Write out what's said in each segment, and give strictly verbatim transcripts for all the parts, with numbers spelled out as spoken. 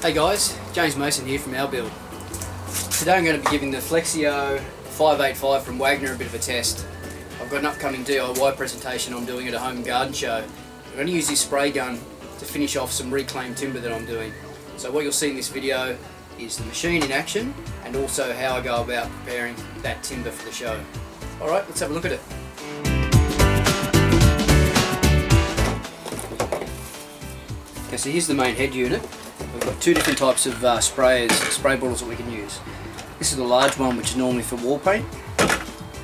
Hey guys, James Mason here from Our Build. Today I'm going to be giving the Flexio five eighty-five from Wagner a bit of a test. I've got an upcoming D I Y presentation I'm doing at a home and garden show. I'm going to use this spray gun to finish off some reclaimed timber that I'm doing. So what you'll see in this video is the machine in action and also how I go about preparing that timber for the show. Alright, let's have a look at it. Okay, so here's the main head unit. We've got two different types of uh, sprayers, spray bottles that we can use. This is the large one, which is normally for wall paint,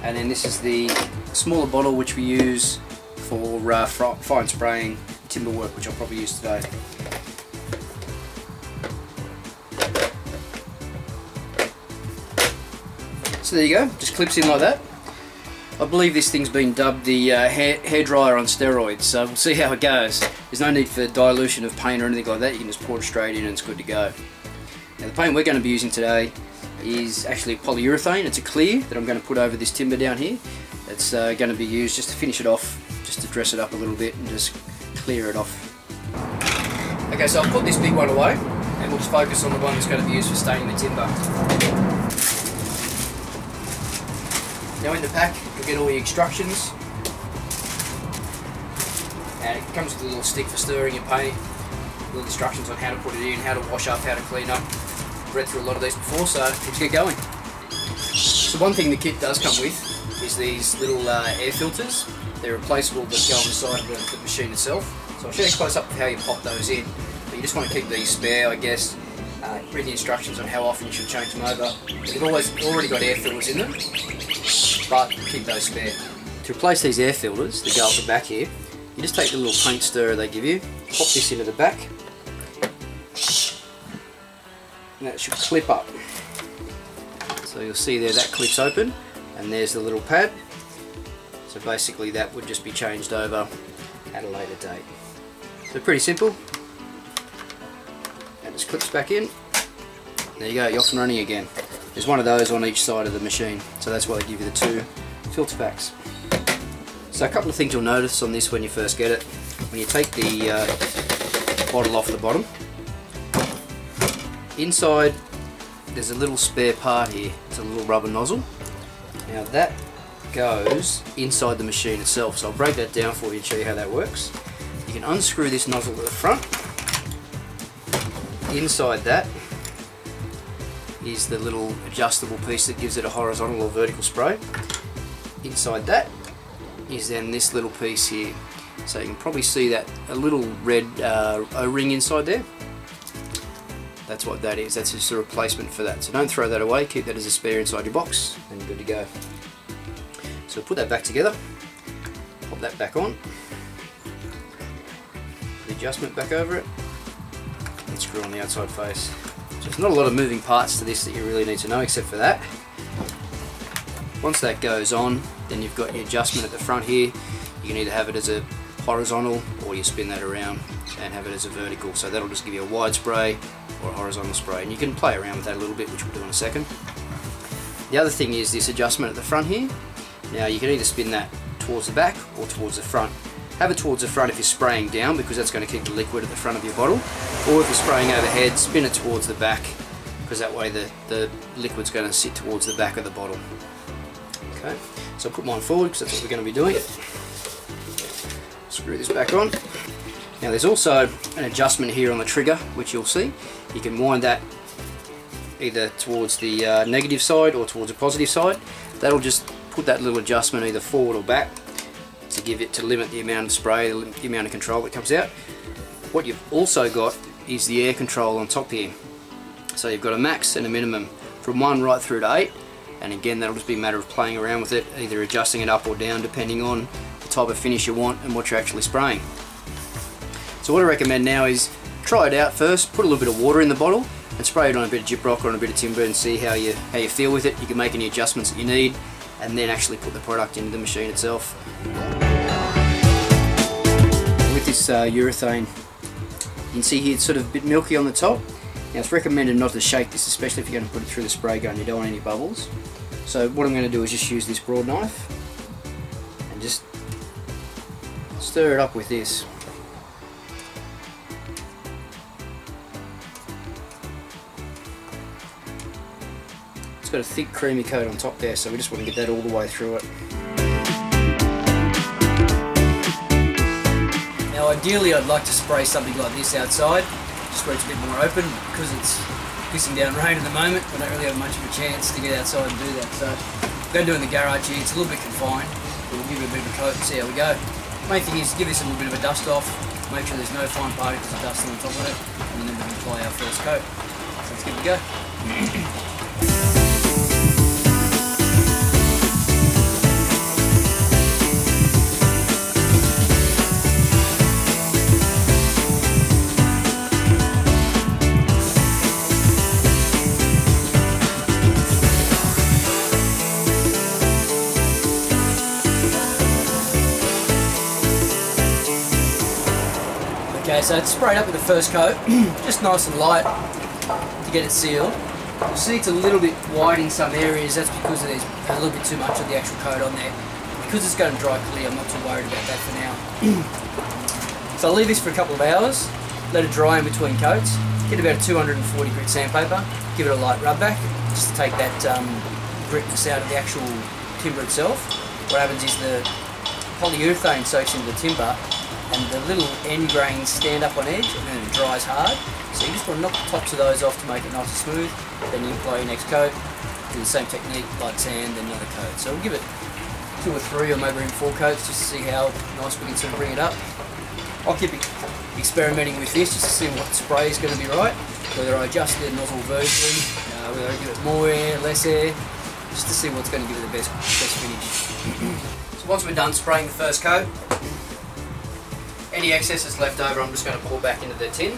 and then this is the smaller bottle which we use for uh, fine spraying timber work, which I'll probably use today. So there you go, just clips in like that. I believe this thing's been dubbed the uh, hair, hairdryer on steroids, so we'll see how it goes. There's no need for dilution of paint or anything like that, you can just pour it straight in and it's good to go. Now the paint we're going to be using today is actually polyurethane. It's a clear that I'm going to put over this timber down here. It's uh, going to be used just to finish it off, just to dress it up a little bit and just clear it off. Okay, so I'll put this big one away and we'll just focus on the one that's going to be used for staining the timber. Now in the pack you'll get all the instructions, and it comes with a little stick for stirring your paint, little instructions on how to put it in, how to wash up, how to clean up. I've read through a lot of these before, so let's get going. So one thing the kit does come with is these little uh, air filters. They're replaceable but go on the side of the, the machine itself. So I'll show you close up of how you pop those in, but you just want to keep these spare, I guess. Uh, read the instructions on how often you should change them over. They've always already got air filters in them, but keep those spare. To replace these air filters that go up the back here, you just take the little paint stirrer they give you, pop this into the back, and that should clip up. So you'll see there that clips open, and there's the little pad. So basically that would just be changed over at a later date. So pretty simple. That just clips back in. There you go, you're off and running again. There's one of those on each side of the machine, so that's why they give you the two filter packs. So a couple of things you'll notice on this when you first get it. When you take the uh, bottle off the bottom, inside there's a little spare part here. It's a little rubber nozzle. Now that goes inside the machine itself, so I'll break that down for you and show you how that works. You can unscrew this nozzle at the front. Inside that is the little adjustable piece that gives it a horizontal or vertical spray. Inside that is then this little piece here. So you can probably see that a little red uh, O-ring inside there. That's what that is. That's just a replacement for that. So don't throw that away. Keep that as a spare inside your box and you're good to go. So put that back together. Pop that back on. Put the adjustment back over it. And screw on the outside face. So there's not a lot of moving parts to this that you really need to know except for that. Once that goes on, then you've got your adjustment at the front here. You can either have it as a horizontal or you spin that around and have it as a vertical. So that'll just give you a wide spray or a horizontal spray. And you can play around with that a little bit, which we'll do in a second. The other thing is this adjustment at the front here. Now you can either spin that towards the back or towards the front. Have it towards the front if you're spraying down, because that's going to keep the liquid at the front of your bottle. Or if you're spraying overhead, spin it towards the back, because that way the, the liquid's going to sit towards the back of the bottle. Okay, so I'll put mine forward because that's what we're going to be doing. Screw this back on. Now there's also an adjustment here on the trigger, which you'll see. You can wind that either towards the uh, negative side or towards the positive side. That'll just put that little adjustment either forward or back, to give it to limit the amount of spray, the amount of control that comes out. What you've also got is the air control on top here. So you've got a max and a minimum from one right through to eight, and again that'll just be a matter of playing around with it, either adjusting it up or down depending on the type of finish you want and what you're actually spraying. So what I recommend now is try it out first, put a little bit of water in the bottle and spray it on a bit of gyprock or on a bit of timber and see how you, how you feel with it. You can make any adjustments that you need and then actually put the product into the machine itself. With this uh, urethane, you can see here it's sort of a bit milky on the top. Now it's recommended not to shake this, especially if you're going to put it through the spray gun, you don't want any bubbles. So what I'm going to do is just use this broad knife and just stir it up with this. It's got a thick creamy coat on top there, so we just want to get that all the way through it. Now ideally I'd like to spray something like this outside, just where it's a bit more open, because it's pissing down rain at the moment. We don't really have much of a chance to get outside and do that, so we're going to do it in the garage here. It's a little bit confined, but we'll give it a bit of a coat and see how we go. Main thing is give this a little bit of a dust off, make sure there's no fine particles of dust on the top of it, and then we can apply our first coat. So let's give it a go. Okay, so it's sprayed up with the first coat, just nice and light to get it sealed. You'll see it's a little bit wide in some areas. That's because there's a little bit too much of the actual coat on there. Because it's going to dry clear, I'm not too worried about that for now. So I'll leave this for a couple of hours, let it dry in between coats, get about a two hundred and forty grit sandpaper, give it a light rub back, just to take that um, gritness out of the actual timber itself. What happens is the polyurethane soaks into the timber, and the little end grains stand up on edge and then it dries hard. So you just want to knock the tops of those off to make it nice and smooth. Then you apply your next coat, do the same technique, light sand, then another coat. So we'll give it two or three or maybe even four coats just to see how nice we can sort of bring it up. I'll keep experimenting with this just to see what spray is going to be right, whether I adjust the nozzle vertically, uh, whether I give it more air, less air, just to see what's going to give it the best, best finish. So once we're done spraying the first coat, any excess that's left over, I'm just going to pour back into the tin.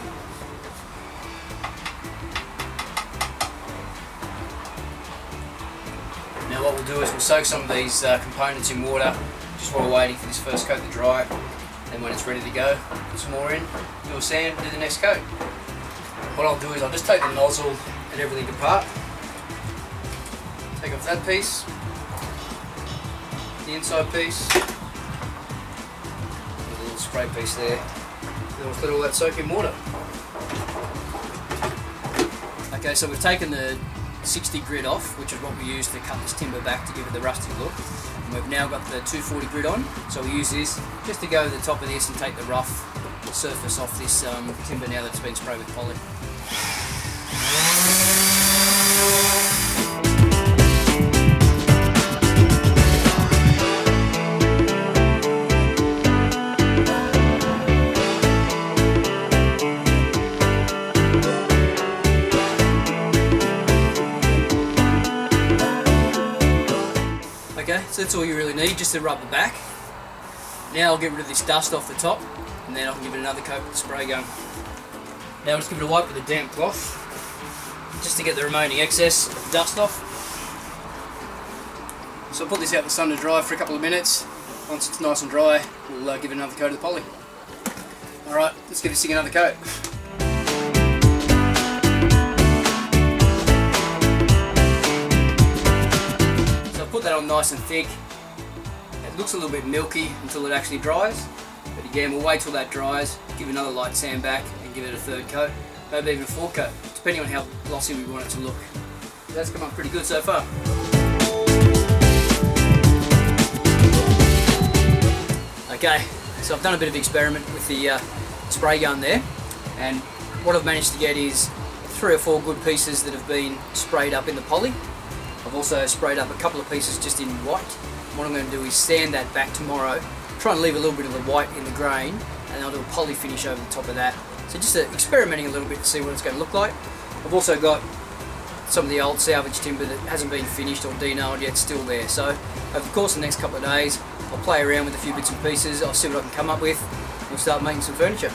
Now what we'll do is we'll soak some of these uh, components in water just while we're waiting for this first coat to dry. Then when it's ready to go, put some more in, do a sand, do the next coat. What I'll do is I'll just take the nozzle and everything apart. Take off that piece, the inside piece, spray piece there, and then we'll let all that soak in water. Okay, so we've taken the sixty grit off, which is what we used to cut this timber back to give it the rustic look, and we've now got the two forty grit on, so we use this just to go to the top of this and take the rough surface off this um, timber now that's been sprayed with poly. So that's all you really need, just to rub the back. Now I'll get rid of this dust off the top, and then I can give it another coat with the spray gun. Now I'll just give it a wipe with a damp cloth, just to get the remaining excess of dust off. So I'll put this out in the sun to dry for a couple of minutes. Once it's nice and dry, we'll uh, give it another coat of the poly. Alright, let's give this thing another coat. Put that on nice and thick. It looks a little bit milky until it actually dries, but again we'll wait till that dries, give another light sand back and give it a third coat, maybe even a fourth coat, depending on how glossy we want it to look. So that's come up pretty good so far. Okay, so I've done a bit of experiment with the uh, spray gun there, and what I've managed to get is three or four good pieces that have been sprayed up in the poly. I've also sprayed up a couple of pieces just in white. What I'm going to do is sand that back tomorrow, try and leave a little bit of the white in the grain, and I'll do a poly finish over the top of that. So just experimenting a little bit to see what it's going to look like. I've also got some of the old salvage timber that hasn't been finished or denailed yet still there. So over the course of the next couple of days, I'll play around with a few bits and pieces, I'll see what I can come up with, and we'll start making some furniture.